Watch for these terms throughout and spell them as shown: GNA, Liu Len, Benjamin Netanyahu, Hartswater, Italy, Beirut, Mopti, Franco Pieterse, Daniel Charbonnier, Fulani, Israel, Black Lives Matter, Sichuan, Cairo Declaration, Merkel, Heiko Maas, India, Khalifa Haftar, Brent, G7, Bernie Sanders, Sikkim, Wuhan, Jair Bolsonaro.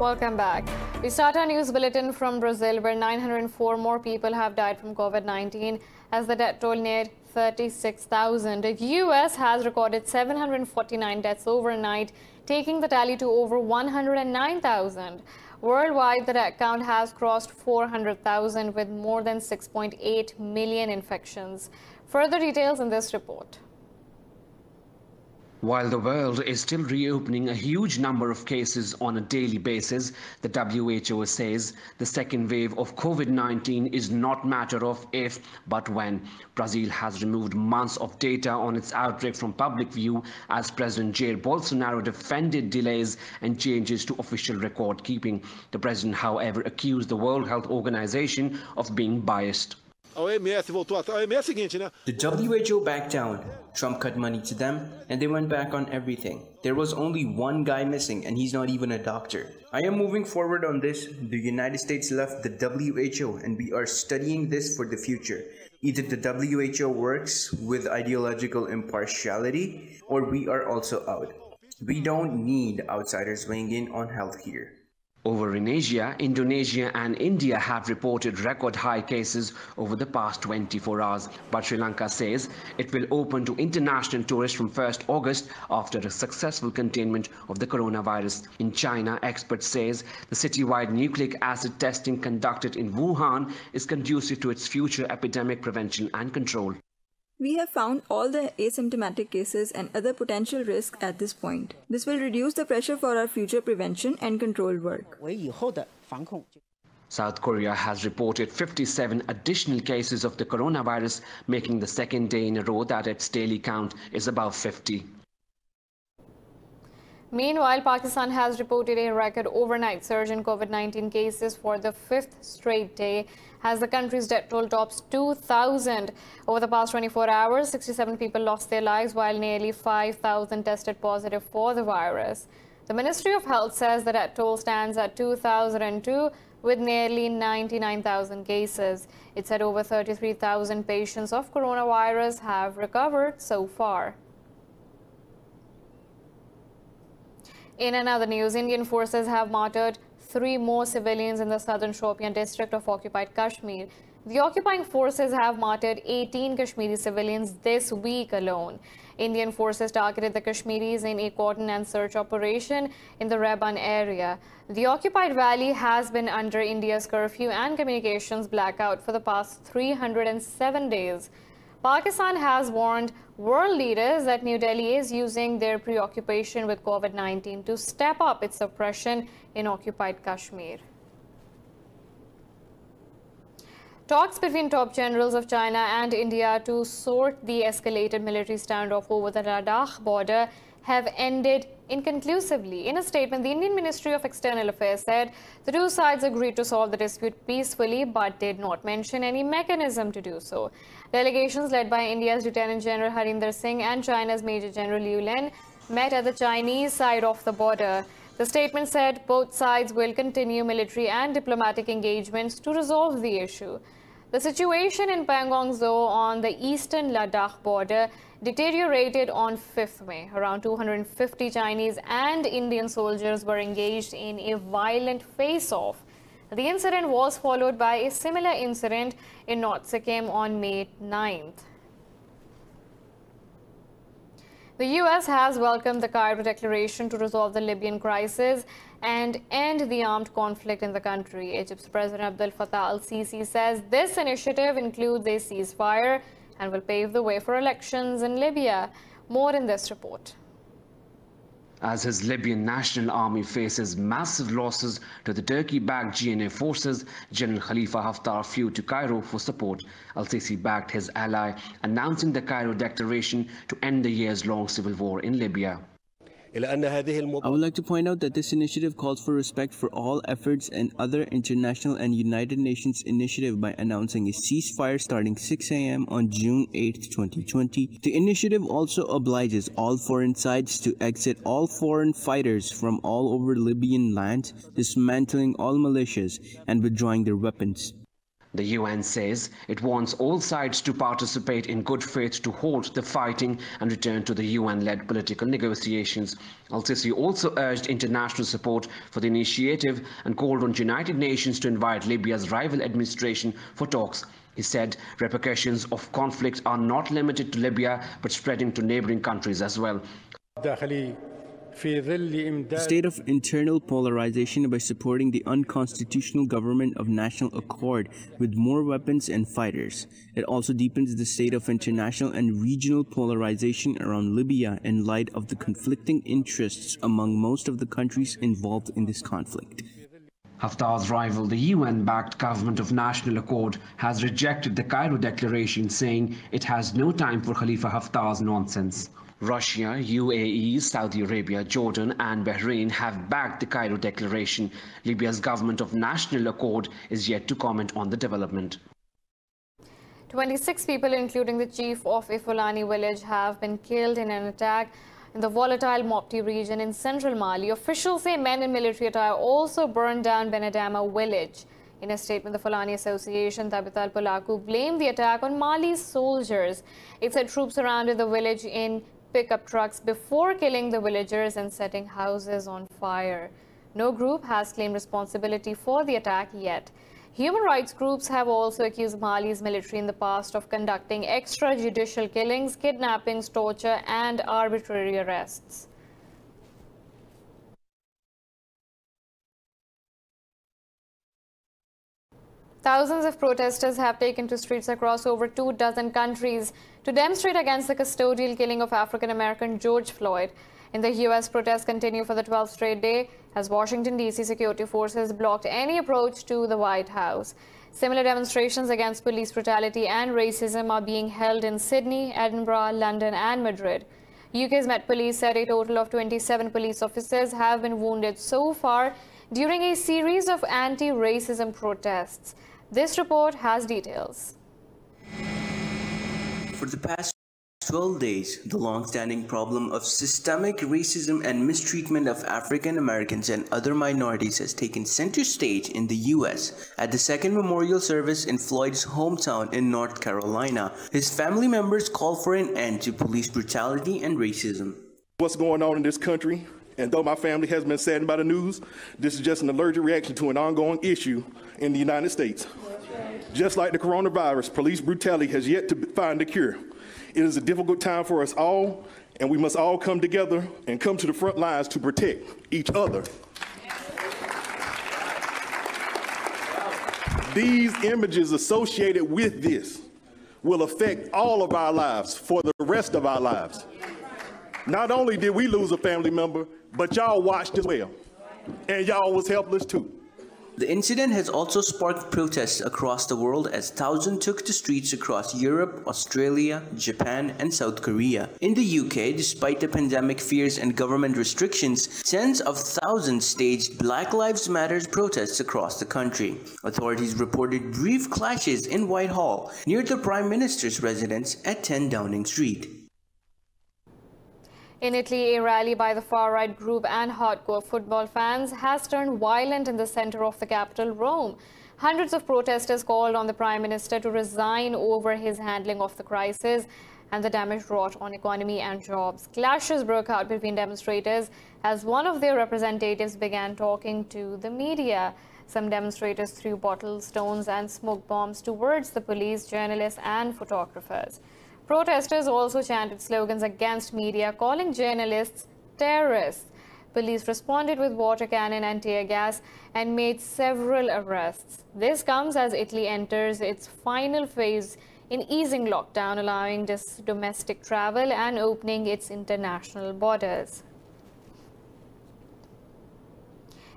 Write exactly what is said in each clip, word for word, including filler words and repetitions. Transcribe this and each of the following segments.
Welcome back. We start our news bulletin from Brazil, where nine hundred four more people have died from COVID nineteen as the death toll neared thirty-six thousand. The U S has recorded seven hundred forty-nine deaths overnight, taking the tally to over one hundred nine thousand. Worldwide, the death count has crossed four hundred thousand with more than six point eight million infections. Further details in this report. While the world is still reopening a huge number of cases on a daily basis, the W H O says the second wave of COVID nineteen is not a matter of if, but when. Brazil has removed months of data on its outbreak from public view as President Jair Bolsonaro defended delays and changes to official record keeping. The president, however, accused the World Health Organization of being biased. The W H O backed down. Trump cut money to them, and they went back on everything. There was only one guy missing, and he's not even a doctor. I am moving forward on this. The United States left the W H O, and we are studying this for the future. Either the W H O works with ideological impartiality, or we are also out. We don't need outsiders weighing in on health here. Over in Asia, Indonesia and India have reported record high cases over the past twenty-four hours. But Sri Lanka says it will open to international tourists from first August after a successful containment of the coronavirus. In China, experts say the citywide nucleic acid testing conducted in Wuhan is conducive to its future epidemic prevention and control. We have found all the asymptomatic cases and other potential risks at this point. This will reduce the pressure for our future prevention and control work. South Korea has reported fifty-seven additional cases of the coronavirus, making the second day in a row that its daily count is above fifty. Meanwhile, Pakistan has reported a record overnight surge in COVID nineteen cases for the fifth straight day as the country's death toll tops two thousand. Over the past twenty-four hours, sixty-seven people lost their lives while nearly five thousand tested positive for the virus. The Ministry of Health says the death toll stands at two thousand two with nearly ninety-nine thousand cases. It said over thirty-three thousand patients of coronavirus have recovered so far. In another news, Indian forces have martyred three more civilians in the southern Shopian district of occupied Kashmir. The occupying forces have martyred eighteen Kashmiri civilians this week alone. Indian forces targeted the Kashmiris in a cordon and search operation in the Reban area. The occupied valley has been under India's curfew and communications blackout for the past three hundred seven days. Pakistan has warned world leaders that New Delhi is using their preoccupation with COVID nineteen to step up its oppression in occupied Kashmir. Talks between top generals of China and India to sort the escalated military standoff over the Ladakh border have ended inconclusively. In a statement, the Indian Ministry of External Affairs said the two sides agreed to solve the dispute peacefully but did not mention any mechanism to do so. Delegations led by India's Lieutenant General Harinder Singh and China's Major General Liu Len met at the Chinese side of the border. The statement said both sides will continue military and diplomatic engagements to resolve the issue. The situation in Pangong Tso on the eastern Ladakh border deteriorated on fifth May. Around two hundred fifty Chinese and Indian soldiers were engaged in a violent face-off. The incident was followed by a similar incident in North Sikkim on May ninth. The U S has welcomed the Cairo Declaration to resolve the Libyan crisis and end the armed conflict in the country. Egypt's President Abdel Fattah Al-Sisi says this initiative includes a ceasefire and will pave the way for elections in Libya. More in this report. As his Libyan National Army faces massive losses to the Turkey-backed G N A forces, General Khalifa Haftar flew to Cairo for support. Al-Sisi backed his ally, announcing the Cairo Declaration to end the years-long civil war in Libya. I would like to point out that this initiative calls for respect for all efforts and other international and United Nations initiative by announcing a ceasefire starting six A M on June eighth, twenty twenty. The initiative also obliges all foreign sides to exit all foreign fighters from all over Libyan lands, dismantling all militias and withdrawing their weapons. The U N says it wants all sides to participate in good faith to halt the fighting and return to the U N-led political negotiations. Al-Sisi also urged international support for the initiative and called on the United Nations to invite Libya's rival administration for talks. He said repercussions of conflict are not limited to Libya but spreading to neighboring countries as well. The state of internal polarization by supporting the unconstitutional government of national accord with more weapons and fighters. It also deepens the state of international and regional polarization around Libya in light of the conflicting interests among most of the countries involved in this conflict. Haftar's rival, the U N-backed government of national accord, has rejected the Cairo Declaration, saying it has no time for Khalifa Haftar's nonsense. Russia, U A E, Saudi Arabia, Jordan and Bahrain have backed the Cairo Declaration. Libya's government of national accord is yet to comment on the development. twenty-six people, including the chief of a Fulani village, have been killed in an attack in the volatile Mopti region in central Mali. Officials say men in military attire also burned down Benadama village. In a statement, the Fulani Association, Tabithal Polaku, blamed the attack on Mali's soldiers. It said troops surrounded the village in pickup trucks before killing the villagers and setting houses on fire. No group has claimed responsibility for the attack yet. Human rights groups have also accused Mali's military in the past of conducting extrajudicial killings, kidnappings, torture, and arbitrary arrests. Thousands of protesters have taken to streets across over two dozen countries to demonstrate against the custodial killing of African-American George Floyd. In the U S, protests continue for the twelfth straight day as Washington, D C security forces blocked any approach to the White House. Similar demonstrations against police brutality and racism are being held in Sydney, Edinburgh, London and Madrid. U K's Met Police said a total of twenty-seven police officers have been wounded so far during a series of anti-racism protests. This report has details. For the past twelve days, the long-standing problem of systemic racism and mistreatment of African Americans and other minorities has taken center stage in the U S. At the second memorial service in Floyd's hometown in North Carolina, his family members called for an end to police brutality and racism. What's going on in this country? And though my family has been saddened by the news, this is just an allergic reaction to an ongoing issue in the United States. Just like the coronavirus, police brutality has yet to find a cure. It is a difficult time for us all, and we must all come together and come to the front lines to protect each other. These images associated with this will affect all of our lives for the rest of our lives. Not only did we lose a family member, but y'all watched as well, and y'all was helpless too. The incident has also sparked protests across the world as thousands took the streets across Europe, Australia, Japan, and South Korea. In the U K, despite the pandemic fears and government restrictions, tens of thousands staged Black Lives Matter protests across the country. Authorities reported brief clashes in Whitehall, near the Prime Minister's residence at ten Downing Street. In Italy, a rally by the far-right group and hardcore football fans has turned violent in the center of the capital, Rome. Hundreds of protesters called on the Prime Minister to resign over his handling of the crisis and the damage wrought on economy and jobs. Clashes broke out between demonstrators as one of their representatives began talking to the media. Some demonstrators threw bottles, stones and smoke bombs towards the police, journalists and photographers. Protesters also chanted slogans against media, calling journalists terrorists. Police responded with water cannon and tear gas and made several arrests. This comes as Italy enters its final phase in easing lockdown, allowing domestic travel and opening its international borders.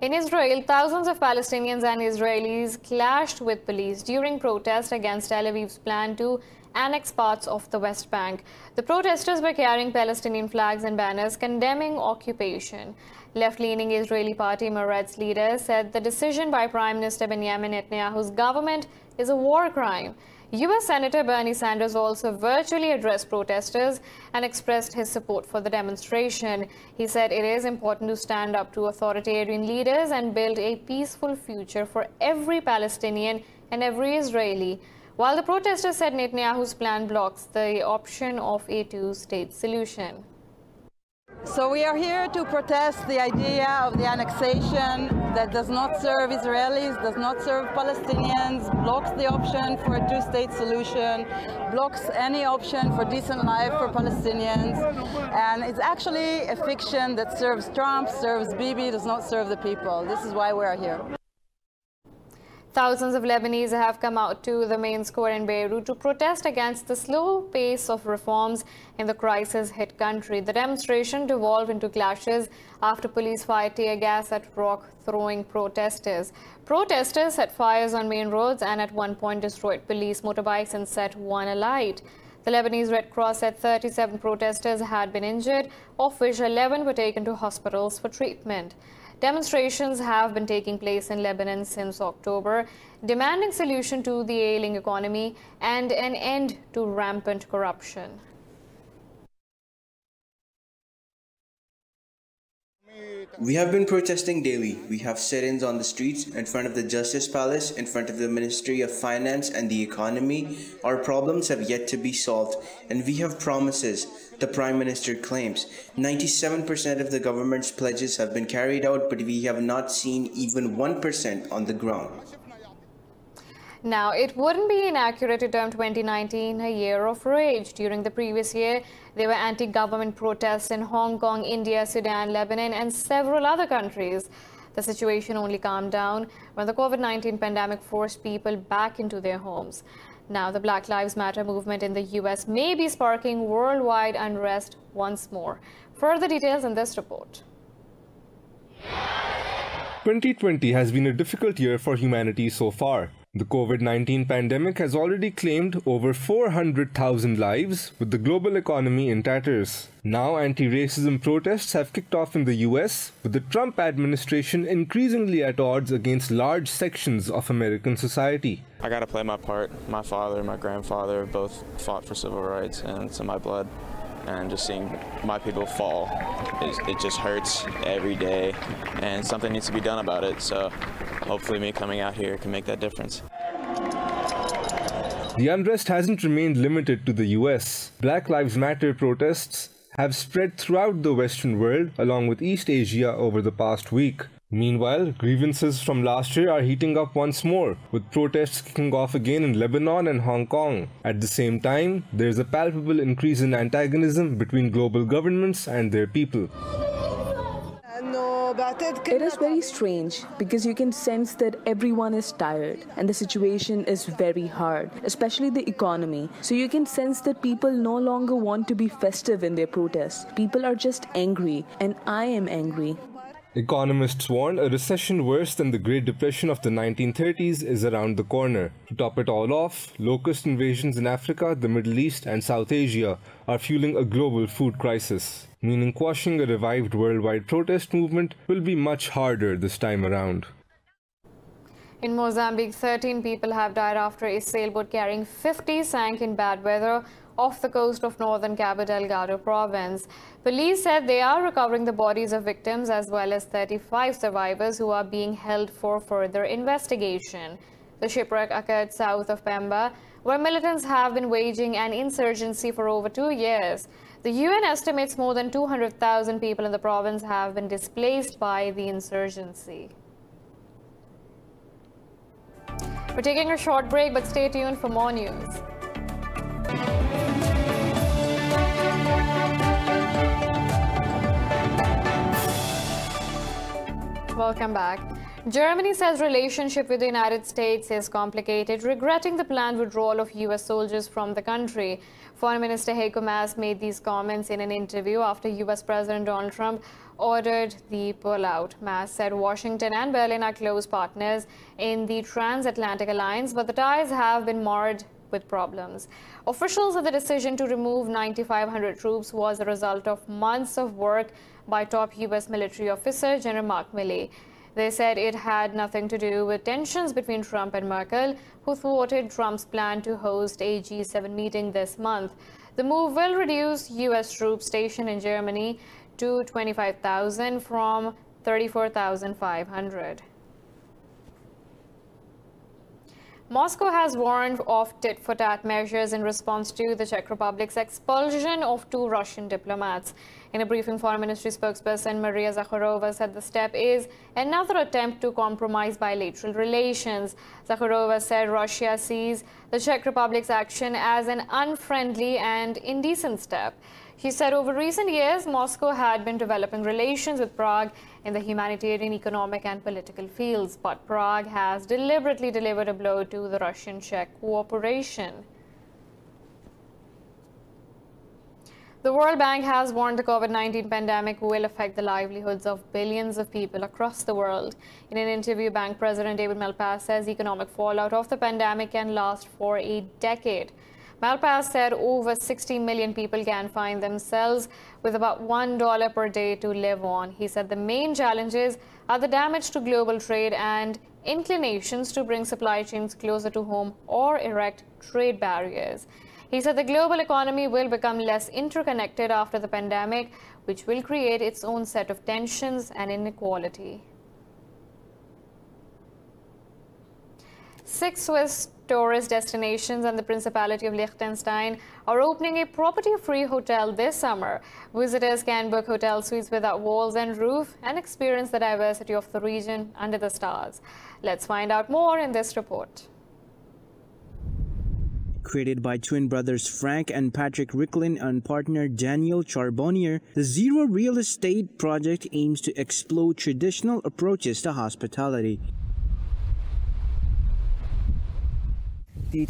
In Israel, thousands of Palestinians and Israelis clashed with police during protests against Tel Aviv's plan to annex parts of the West Bank. The protesters were carrying Palestinian flags and banners condemning occupation. Left-leaning Israeli party Meretz leader said the decision by Prime Minister Benjamin Netanyahu's government is a war crime. U S Senator Bernie Sanders also virtually addressed protesters and expressed his support for the demonstration. He said it is important to stand up to authoritarian leaders and build a peaceful future for every Palestinian and every Israeli. While the protesters said Netanyahu's plan blocks the option of a two-state solution. So we are here to protest the idea of the annexation that does not serve Israelis, does not serve Palestinians, blocks the option for a two-state solution, blocks any option for decent life for Palestinians, and it's actually a fiction that serves Trump, serves Bibi, does not serve the people. This is why we are here. Thousands of Lebanese have come out to the main square in Beirut to protest against the slow pace of reforms in the crisis-hit country. The demonstration devolved into clashes after police fired tear gas at rock-throwing protesters. Protesters set fires on main roads and at one point destroyed police motorbikes and set one alight. The Lebanese Red Cross said thirty-seven protesters had been injured, of which eleven were taken to hospitals for treatment. Demonstrations have been taking place in Lebanon since October, demanding a solution to the ailing economy and an end to rampant corruption. We have been protesting daily. We have sit-ins on the streets, in front of the Justice Palace, in front of the Ministry of Finance and the Economy. Our problems have yet to be solved, and we have promises, the Prime Minister claims. ninety-seven percent of the government's pledges have been carried out, but we have not seen even one percent on the ground. Now, it wouldn't be inaccurate to term twenty nineteen a year of rage. During the previous year, there were anti-government protests in Hong Kong, India, Sudan, Lebanon, and several other countries. The situation only calmed down when the COVID nineteen pandemic forced people back into their homes. Now, the Black Lives Matter movement in the U S may be sparking worldwide unrest once more. Further details in this report. twenty twenty has been a difficult year for humanity so far. The COVID nineteen pandemic has already claimed over four hundred thousand lives, with the global economy in tatters. Now, anti-racism protests have kicked off in the U S, with the Trump administration increasingly at odds against large sections of American society. I gotta play my part. My father and my grandfather both fought for civil rights, and it's in my blood. And just seeing my people fall, it, it just hurts every day, and something needs to be done about it. So hopefully me coming out here can make that difference. The unrest hasn't remained limited to the U S. Black Lives Matter protests have spread throughout the Western world along with East Asia over the past week. Meanwhile, grievances from last year are heating up once more, with protests kicking off again in Lebanon and Hong Kong. At the same time, there is a palpable increase in antagonism between global governments and their people. It is very strange because you can sense that everyone is tired and the situation is very hard, especially the economy. So you can sense that people no longer want to be festive in their protests. People are just angry, and I am angry. Economists warn a recession worse than the Great Depression of the nineteen thirties is around the corner. To top it all off, locust invasions in Africa, the Middle East and South Asia are fueling a global food crisis, meaning quashing a revived worldwide protest movement will be much harder this time around. In Mozambique, thirteen people have died after a sailboat carrying fifty sank in bad weather off the coast of northern Cabo Delgado province. Police said they are recovering the bodies of victims as well as thirty-five survivors who are being held for further investigation. The shipwreck occurred south of Pemba, where militants have been waging an insurgency for over two years. The U N estimates more than two hundred thousand people in the province have been displaced by the insurgency. We're taking a short break, but stay tuned for more news. Welcome back. Germany says relationship with the United States is complicated, regretting the planned withdrawal of U S soldiers from the country. Foreign Minister Heiko Maas made these comments in an interview after U S President Donald Trump ordered the pullout. Maas said Washington and Berlin are close partners in the transatlantic alliance, but the ties have been marred with problems. Officials said the decision to remove nine thousand five hundred troops was a result of months of work by top U S military officer General Mark Milley. They said it had nothing to do with tensions between Trump and Merkel, who thwarted Trump's plan to host a G seven meeting this month. The move will reduce U S troops stationed in Germany to twenty-five thousand from thirty-four thousand five hundred. Moscow has warned of tit-for-tat measures in response to the Czech Republic's expulsion of two Russian diplomats. In a briefing, Foreign Ministry spokesperson Maria Zakharova said the step is another attempt to compromise bilateral relations. Zakharova said Russia sees the Czech Republic's action as an unfriendly and indecent step. She said over recent years, Moscow had been developing relations with Prague in the humanitarian, economic and political fields, but Prague has deliberately delivered a blow to the Russian-Czech cooperation. The World Bank has warned the COVID nineteen pandemic will affect the livelihoods of billions of people across the world. In an interview, Bank President David Malpass says economic fallout of the pandemic can last for a decade. Malpass said over sixty million people can find themselves with about one dollar per day to live on. He said the main challenges are the damage to global trade and inclinations to bring supply chains closer to home or erect trade barriers. He said the global economy will become less interconnected after the pandemic, which will create its own set of tensions and inequality. Six Swiss tourist destinations and the Principality of Liechtenstein are opening a property-free hotel this summer. Visitors can book hotel suites without walls and roof and experience the diversity of the region under the stars. Let's find out more in this report. Created by twin brothers Frank and Patrick Ricklin and partner Daniel Charbonnier, the Zero Real Estate project aims to explore traditional approaches to hospitality. The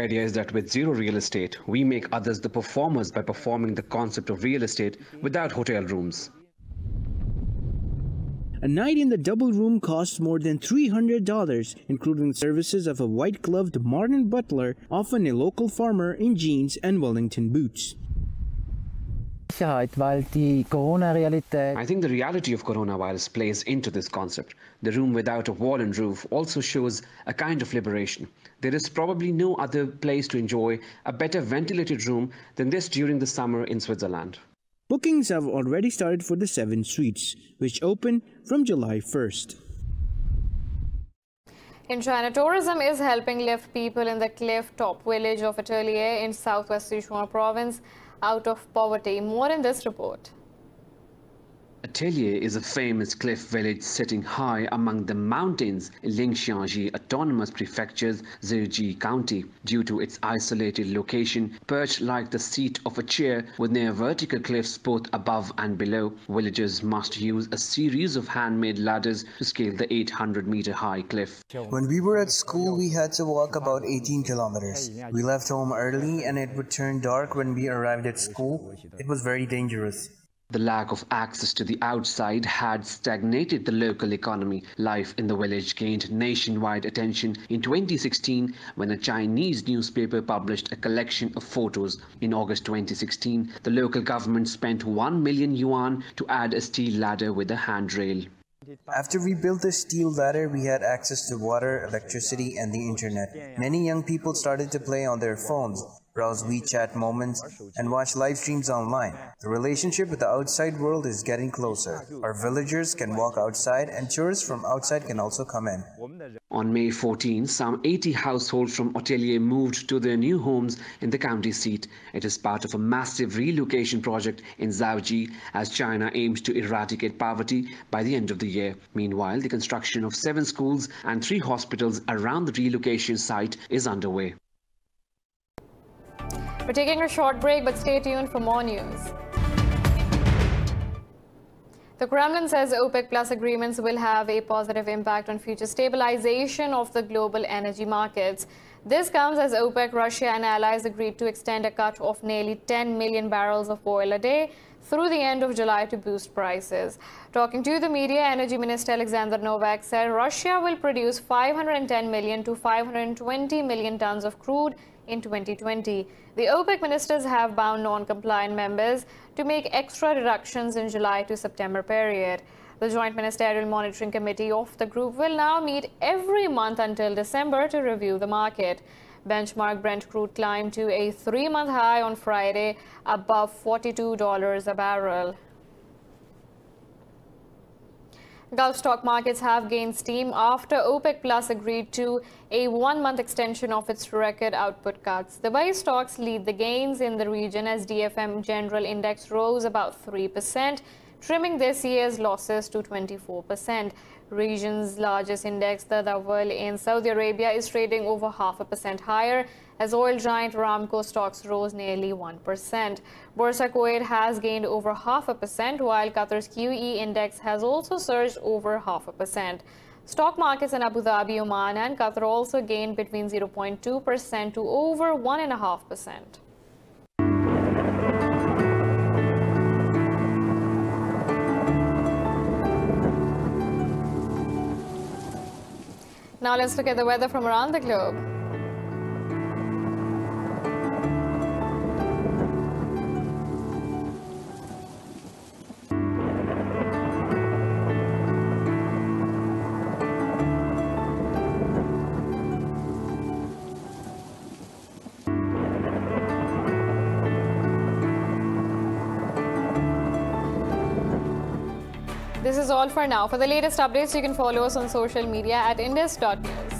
idea is that with Zero Real Estate, we make others the performers by performing the concept of real estate without hotel rooms. A night in the double room costs more than three hundred dollars, including services of a white-gloved modern butler, often a local farmer in jeans and Wellington boots. I think the reality of coronavirus plays into this concept. The room without a wall and roof also shows a kind of liberation. There is probably no other place to enjoy a better ventilated room than this during the summer in Switzerland. Bookings have already started for the seven suites, which open from July first. In China, tourism is helping lift people in the cliff-top village of Atelier in southwest Sichuan province out of poverty. More in this report. Atelier is a famous cliff village sitting high among the mountains in Lingxiangji Autonomous Prefecture's Zhejiang County. Due to its isolated location, perched like the seat of a chair with near vertical cliffs both above and below, villagers must use a series of handmade ladders to scale the eight hundred meter high cliff. When we were at school, we had to walk about eighteen kilometers. We left home early and it would turn dark when we arrived at school. It was very dangerous. The lack of access to the outside had stagnated the local economy. Life in the village gained nationwide attention in twenty sixteen when a Chinese newspaper published a collection of photos. In August twenty sixteen, the local government spent one million yuan to add a steel ladder with a handrail. After we built the steel ladder, we had access to water, electricity, and the internet. Many young people started to play on their phones, browse WeChat moments, and watch live streams online. The relationship with the outside world is getting closer. Our villagers can walk outside, and tourists from outside can also come in. On May fourteenth, some eighty households from Atelier moved to their new homes in the county seat. It is part of a massive relocation project in Zhaoji as China aims to eradicate poverty by the end of the year. Meanwhile, the construction of seven schools and three hospitals around the relocation site is underway. We're taking a short break, but stay tuned for more news. The Kremlin says OPEC plus agreements will have a positive impact on future stabilization of the global energy markets. This comes as OPEC, Russia and allies agreed to extend a cut of nearly ten million barrels of oil a day through the end of July to boost prices. Talking to the media, Energy Minister Alexander Novak said Russia will produce five hundred ten million to five hundred twenty million tons of crude in twenty twenty. The OPEC ministers have bound non-compliant members to make extra reductions in July to September period. The Joint Ministerial Monitoring Committee of the group will now meet every month until December to review the market. Benchmark Brent crude climbed to a three-month high on Friday, above forty-two dollars a barrel. Gulf stock markets have gained steam after OPEC Plus agreed to a one-month extension of its record output cuts. The buy stocks lead the gains in the region as D F M General Index rose about three percent, trimming this year's losses to twenty-four percent. Region's largest index, the Tabithal in Saudi Arabia, is trading over half a percent higher as oil giant Aramco stocks rose nearly one percent. Bursa Kuwait has gained over half a percent, while Qatar's Q E index has also surged over half a percent. Stock markets in Abu Dhabi, Oman and Qatar also gained between zero point two percent to over one point five percent. Now let's look at the weather from around the globe. This is all for now. For the latest updates, you can follow us on social media at Indus dot news.